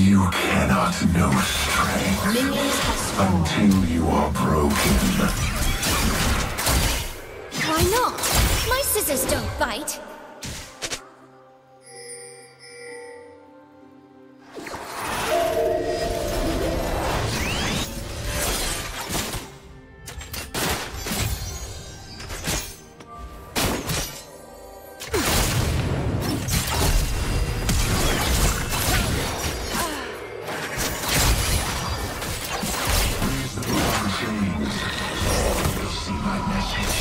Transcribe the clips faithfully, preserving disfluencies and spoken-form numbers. You cannot know strength until you are broken. Why not? My scissors don't bite. See my message.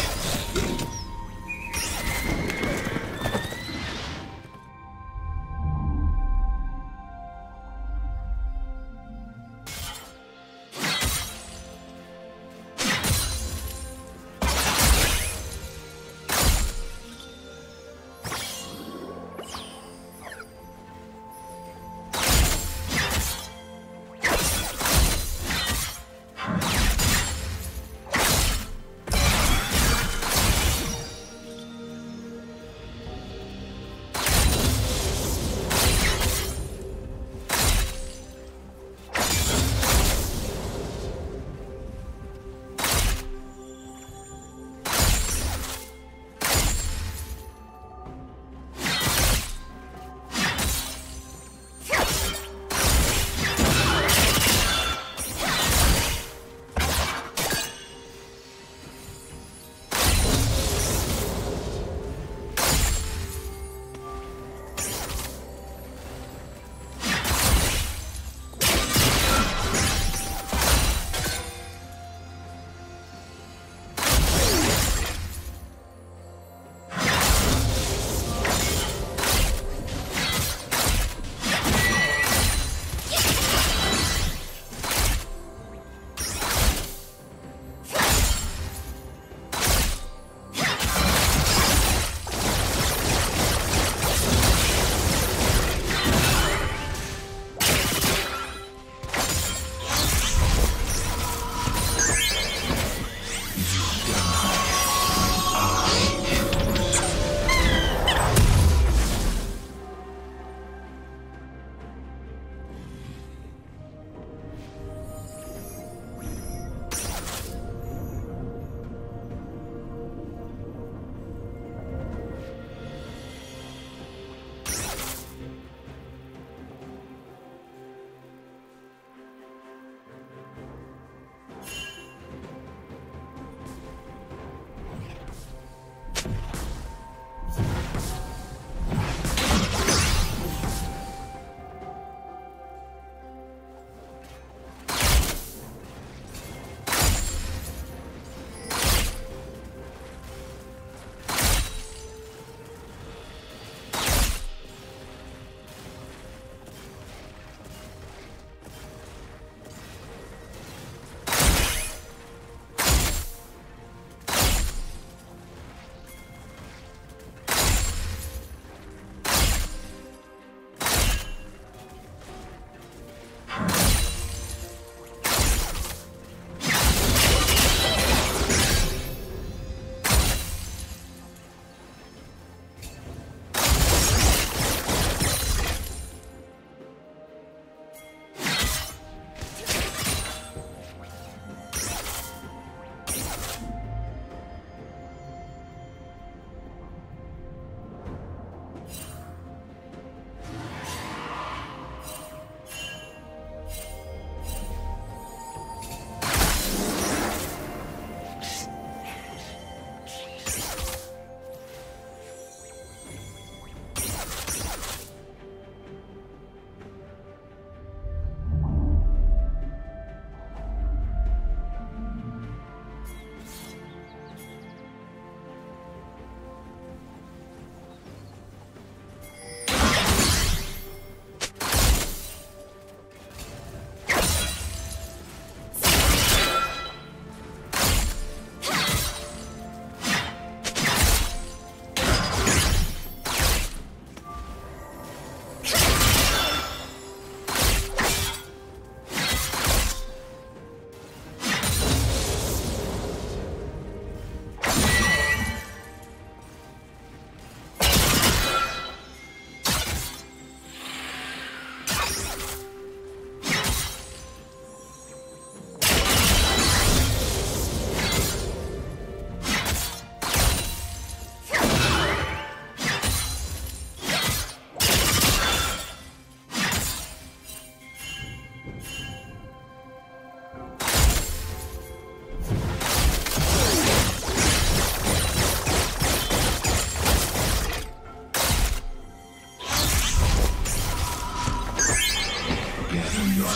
your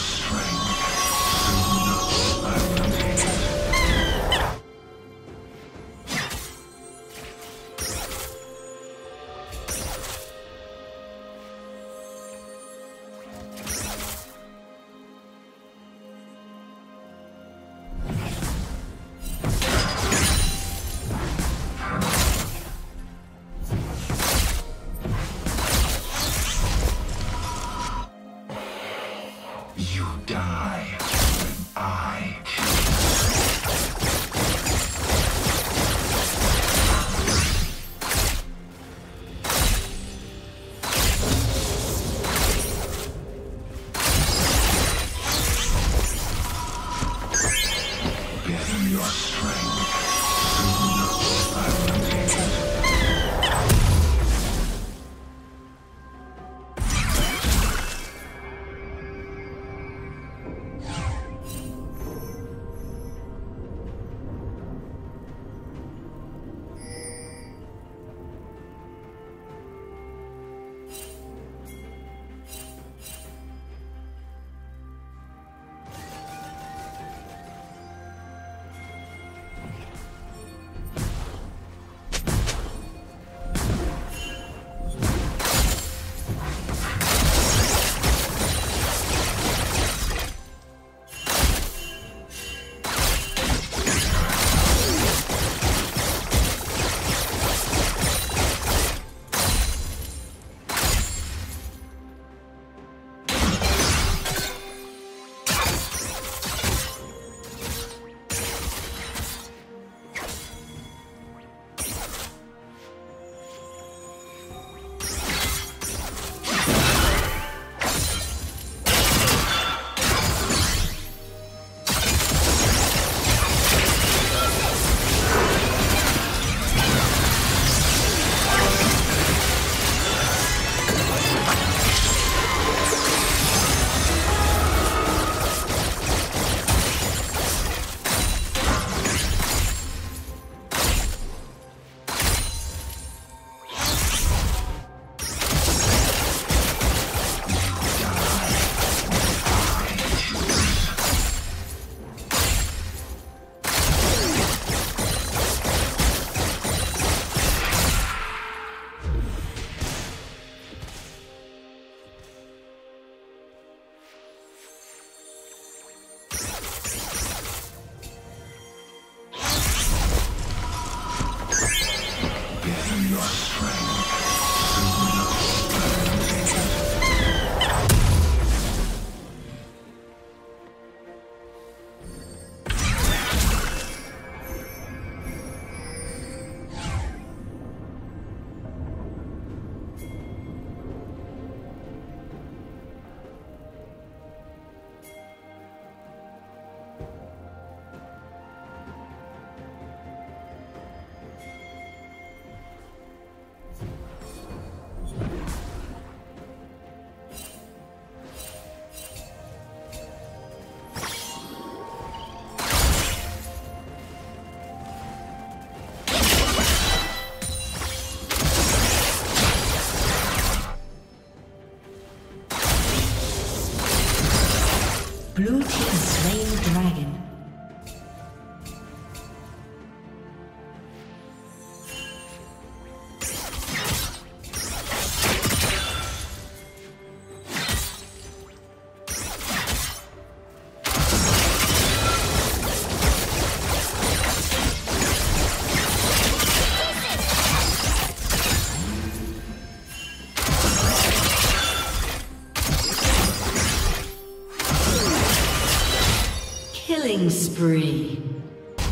blue team slain dragon. Spree. You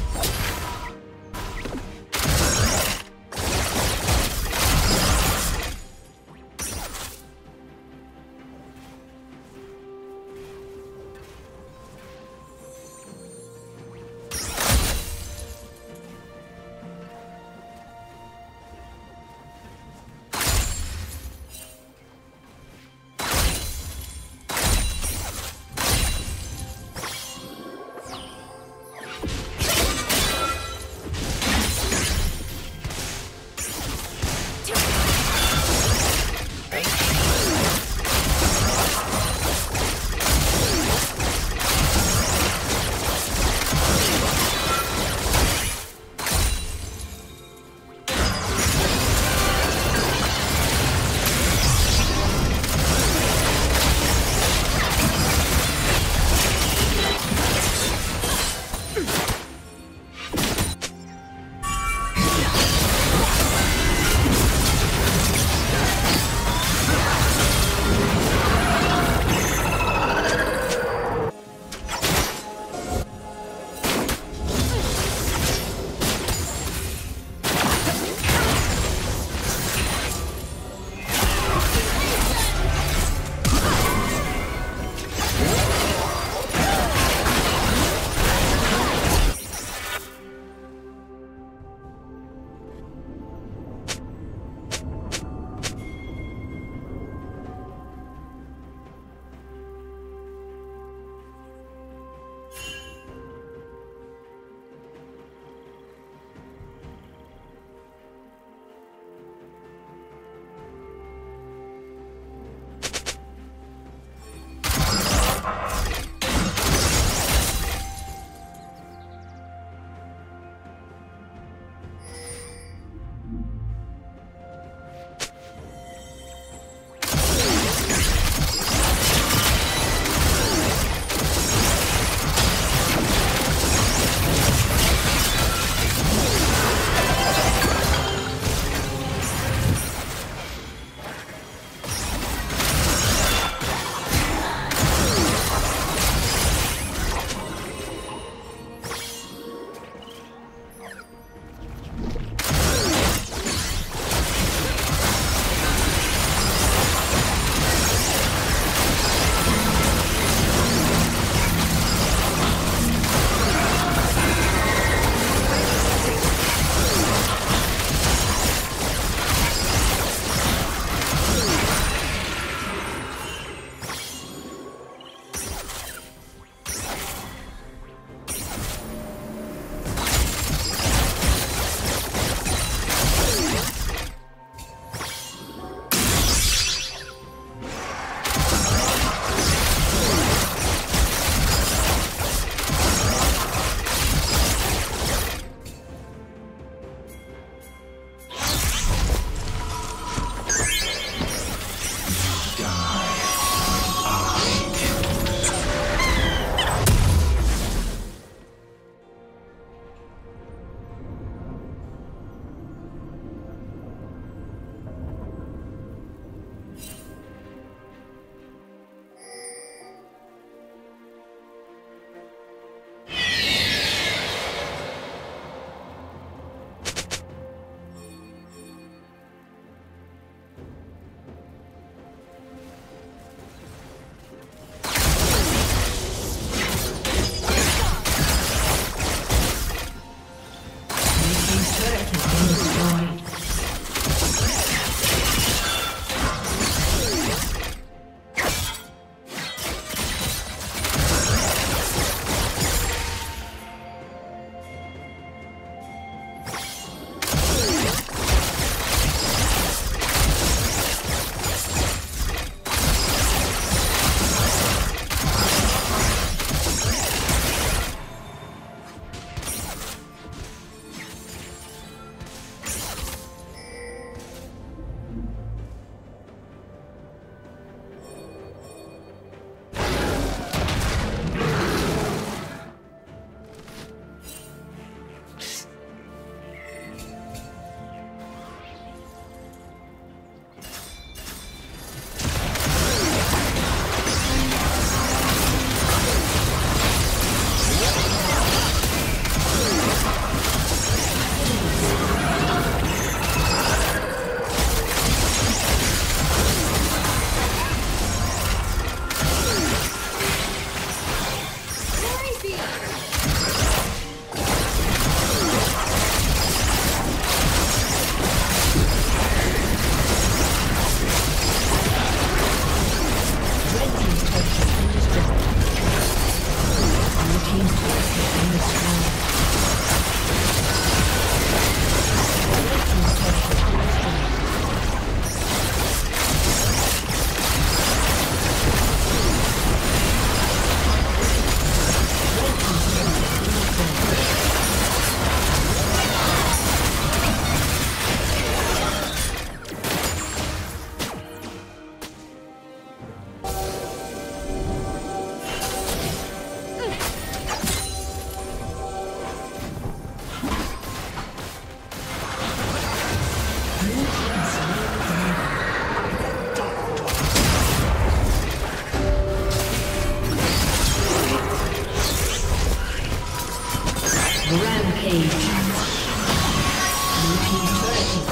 Red team's turret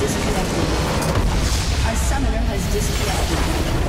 disconnected. Our summoner has disconnected.